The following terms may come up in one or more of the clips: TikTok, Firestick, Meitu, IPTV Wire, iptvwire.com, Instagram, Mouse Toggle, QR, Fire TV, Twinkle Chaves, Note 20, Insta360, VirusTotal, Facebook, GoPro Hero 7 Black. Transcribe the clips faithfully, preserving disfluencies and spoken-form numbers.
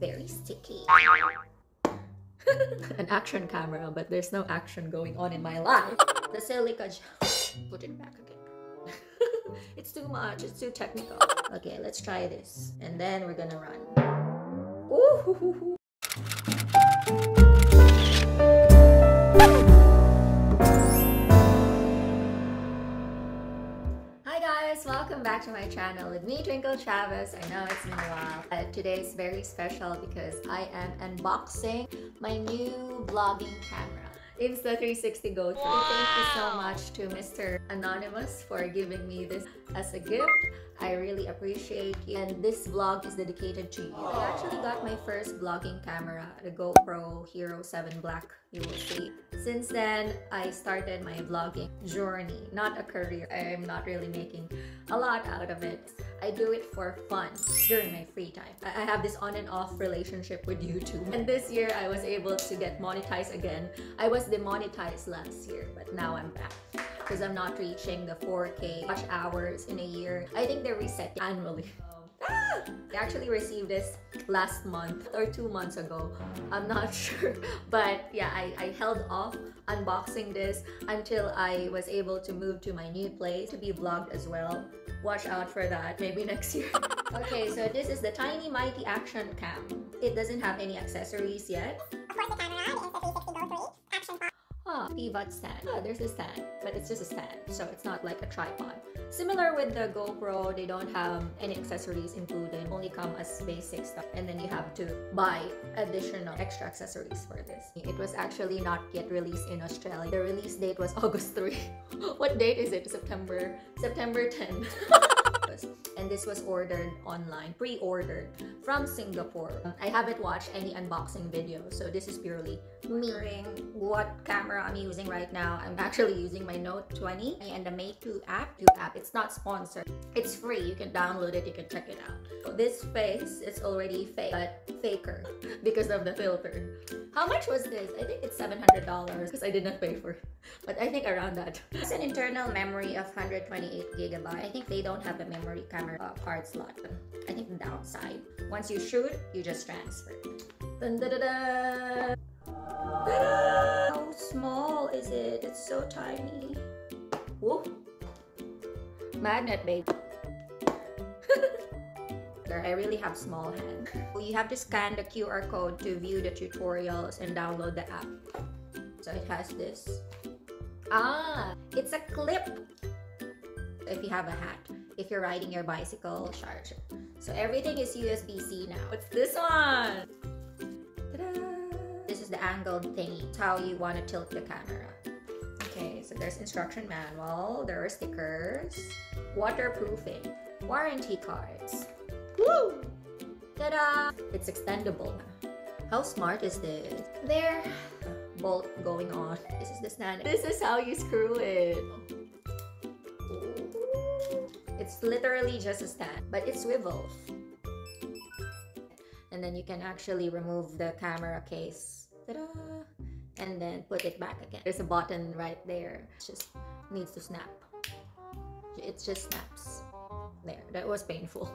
very sticky. An action camera, but there's no action going on in my life. The silica gel. Put it back again. It's too much. It's too technical. Okay, let's try this. And then we're gonna run. Ooh, hoo, hoo, hoo. Welcome back to my channel with me, Twinkle Chaves. I know it's been a while, but today is very special because I am unboxing my new vlogging camera, Insta three sixty Go three. Wow. Thank you so much to Mister Anonymous for giving me this as a gift. I really appreciate you, and this vlog is dedicated to you. I actually got my first vlogging camera, the GoPro Hero seven Black, you will see. Since then, I started my vlogging journey, not a career. I'm not really making a lot out of it. I do it for fun during my free time. I have this on and off relationship with YouTube. And this year, I was able to get monetized again. I was demonetized last year, but now I'm back. Because I'm not reaching the four K watch hours in a year. I think they reset annually. Ah! I actually received this last month or two months ago. I'm not sure. But yeah, I, I held off unboxing this until I was able to move to my new place to be vlogged as well. Watch out for that. Maybe next year. Okay, so this is the Tiny Mighty Action Cam. It doesn't have any accessories yet. Of course, the camera, the Insta three sixty Go three. Ah, pivot stand. Ah, there's a stand, but it's just a stand, so it's not like a tripod. Similar with the GoPro, they don't have any accessories included, only come as basic stuff, and then you have to buy additional extra accessories for this. It was actually not yet released in Australia. The release date was August third. What date is it? September, September tenth. And this was ordered online, pre-ordered from Singapore. I haven't watched any unboxing video, so this is purely mirroring what camera I'm using right now. I'm actually using my Note twenty and the Meitu app. app. It's not sponsored. It's free. You can download it. You can check it out. So this face is already fake, but faker because of the filter. How much was this? I think it's seven hundred dollars because I did not pay for it. But I think around that. It's an internal memory of one hundred twenty-eight gigabytes. I think they don't have a memory camera uh, card slot. I think the downside. Once you shoot, you just transfer. Dun, da, da, da. Ta-da! How small is it? It's so tiny. Whoa. Magnet, baby. I really have small hands. You have to scan the Q R code to view the tutorials and download the app. So it has this. Ah, it's a clip. If you have a hat, if you're riding your bicycle, charge it. So everything is U S B C now. What's this one? Ta-da! This is the angled thingy. It's how you want to tilt the camera. Okay, so there's instruction manual. There are stickers. Waterproofing. Warranty cards. Woo! Ta-da! It's extendable. How smart is this? There. Bolt going on. This is the stand. This is how you screw it. It's literally just a stand, but it swivels. And then you can actually remove the camera case. Ta-da! And then put it back again. There's a button right there. It just needs to snap. It just snaps. There, that was painful.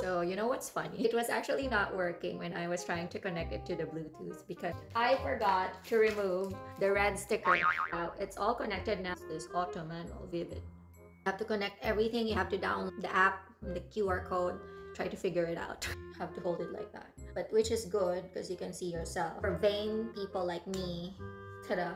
So you know what's funny? It was actually not working when I was trying to connect it to the Bluetooth because I forgot to remove the red sticker. Now it's all connected now. This auto manual vivid. You have to connect everything. You have to download the app, the Q R code. Try to figure it out. Have to hold it like that. But which is good because you can see yourself. For vain people like me, ta-da.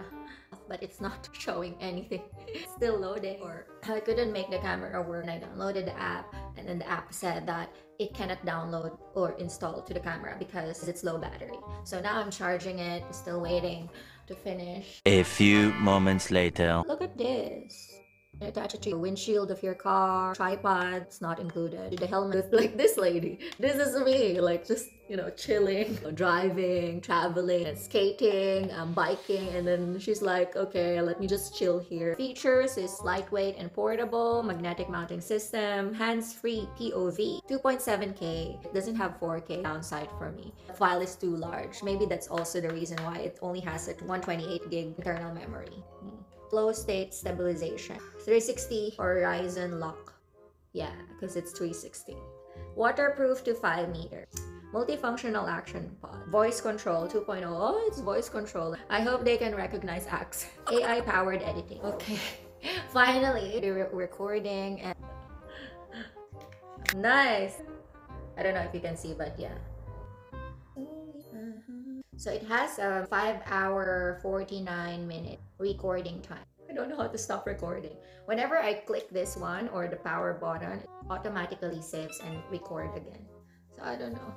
But it's not showing anything. It's still loading. Or I couldn't make the camera work and I downloaded the app, and then the app said that it cannot download or install to the camera because it's low battery. So now I'm charging it, still waiting to finish. A few moments later. Look at this. Attach it to the windshield of your car. Tripod, it's not included. The helmet, like this lady. This is me, like just, you know, chilling, driving, traveling, and skating, um, biking, and then she's like, okay, let me just chill here. Features is lightweight and portable, magnetic mounting system, hands-free P O V, two point seven K. It doesn't have four K, downside for me. The file is too large. Maybe that's also the reason why it only has a one twenty-eight gig internal memory. Hmm. Flow state stabilization, three sixty horizon lock, yeah, because it's three sixty. Waterproof to five meters. multifunctional action pod, voice control two point oh. Oh, it's voice control. I hope they can recognize acts. A I powered editing. Okay, finally we're recording and nice. I don't know if you can see, but yeah. So it has a five hour forty-nine minute recording time. I don't know how to stop recording. Whenever I click this one or the power button, it automatically saves and record again. So I don't know.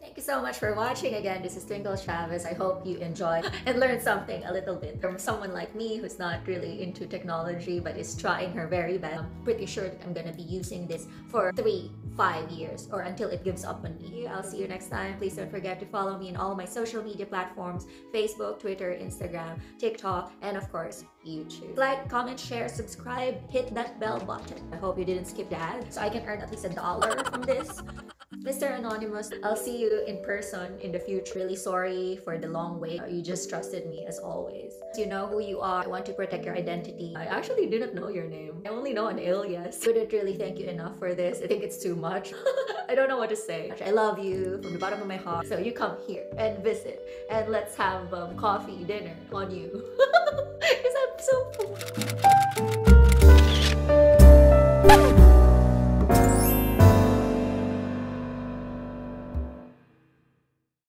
Thank you so much for watching again. This is Twinkle Chaves. I hope you enjoyed and learned something a little bit from someone like me who's not really into technology but is trying her very best. I'm pretty sure that I'm gonna be using this for three five years or until it gives up on me. I'll see you next time. Please don't forget to follow me on all my social media platforms: Facebook, Twitter, Instagram, TikTok, and of course YouTube. Like, comment, share, subscribe, hit that bell button. I hope you didn't skip the ad so I can earn at least a dollar from this. Mister Anonymous, I'll see you in person in the future. Really sorry for the long wait. You just trusted me as always. You know who you are. I want to protect your identity. I actually didn't know your name. I only know an alias. Couldn't really thank you enough for this. I think it's too much. I don't know what to say. I love you from the bottom of my heart. So you come here and visit and let's have um, coffee, dinner on you. Because I'm so poor.